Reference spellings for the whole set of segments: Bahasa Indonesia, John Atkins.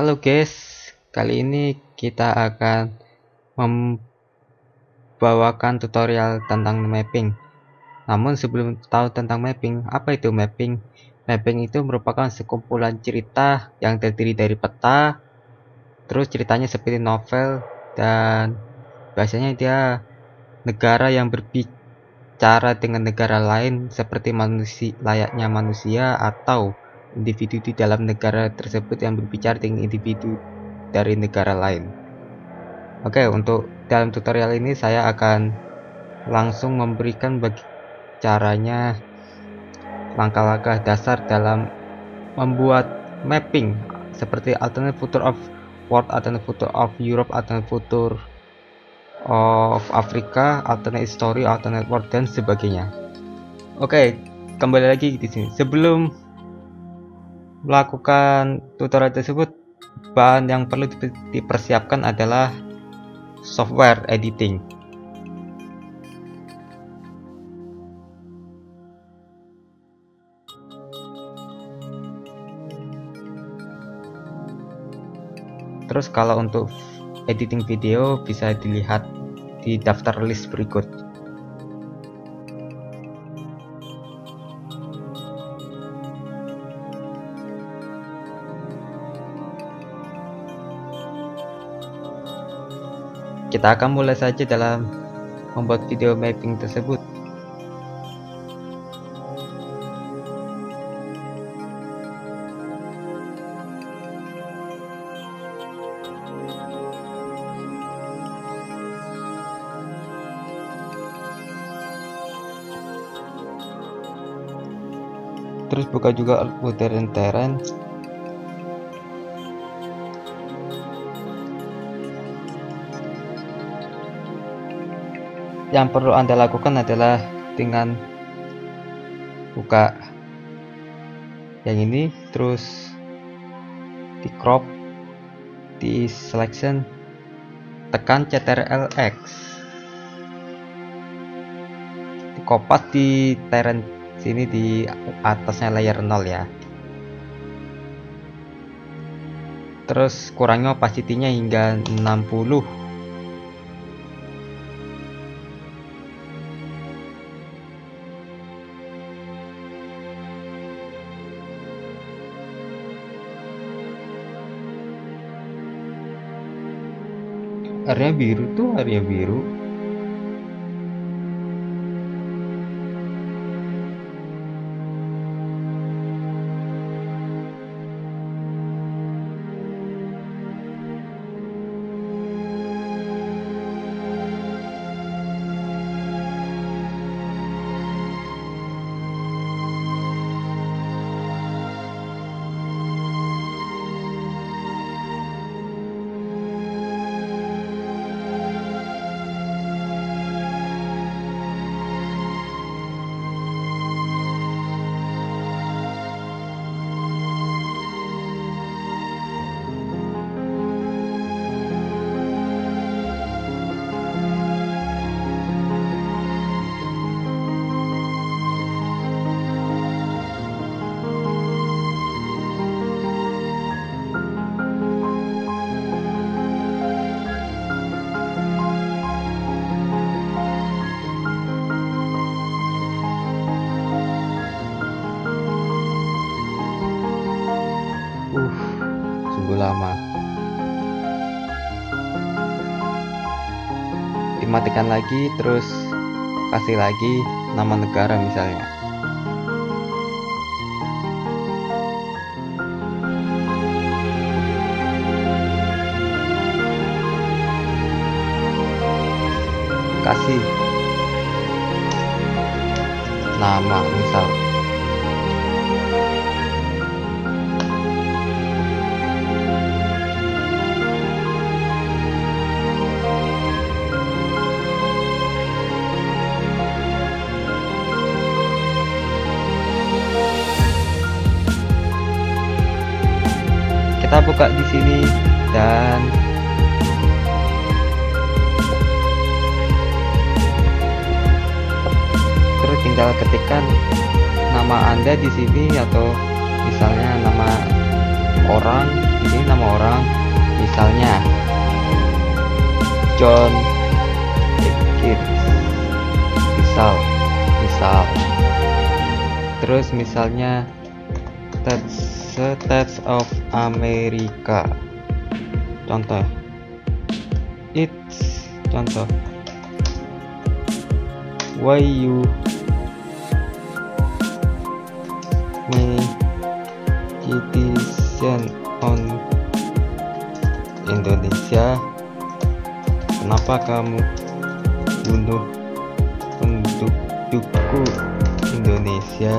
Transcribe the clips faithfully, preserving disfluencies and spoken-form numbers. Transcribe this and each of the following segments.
Halo guys, kali ini kita akan membawakan tutorial tentang mapping. Namun sebelum tahu tentang mapping, apa itu mapping? Mapping itu merupakan sekumpulan cerita yang terdiri dari peta, terus ceritanya seperti novel, dan biasanya dia negara yang berbicara dengan negara lain seperti manusia, layaknya manusia atau individu di dalam negara tersebut yang berbicara dengan individu dari negara lain. Oke, untuk dalam tutorial ini saya akan langsung memberikan bagi caranya langkah-langkah dasar dalam membuat mapping seperti alternate future of world, alternate future of Europe, alternate future of Africa, alternate story, alternate world, dan sebagainya. Oke, kembali lagi di sini. Sebelum melakukan tutorial tersebut, bahan yang perlu dipersiapkan adalah software editing. Terus kalau untuk editing video bisa dilihat di daftar list berikut. Kita akan mulai saja dalam membuat video mapping tersebut. Terus buka juga Modern Terrain. Yang perlu Anda lakukan adalah dengan buka yang ini, terus di crop, di selection, tekan C T R L X, di kopas di terrain sini di atasnya layer nol ya. Terus kurangi opacity-nya hingga enam puluh. Area biru tuh area biru. Lama dimatikan lagi, terus kasih lagi nama negara misalnya. Kasih nama misal kita buka di sini dan terus tinggal ketikkan nama Anda di sini, atau misalnya nama orang, di sini nama orang, misalnya John Atkins, misal, misal. Terus misalnya States of America, contoh. It's, contoh. Why you me citizen on Indonesia, kenapa kamu bunuh pendudukku Indonesia.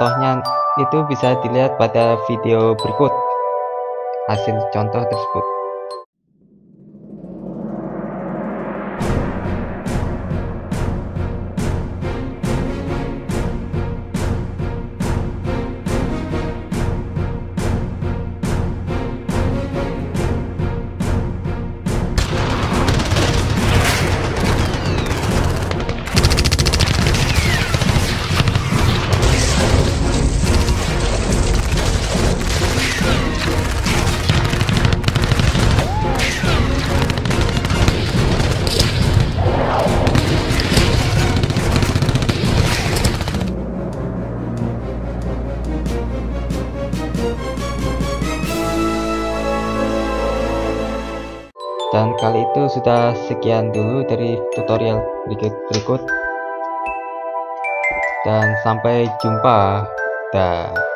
contohnya itu bisa dilihat pada video berikut hasil contoh tersebut. Dan kali itu sudah sekian dulu dari tutorial berikut-berikut. Dan sampai jumpa. Dah.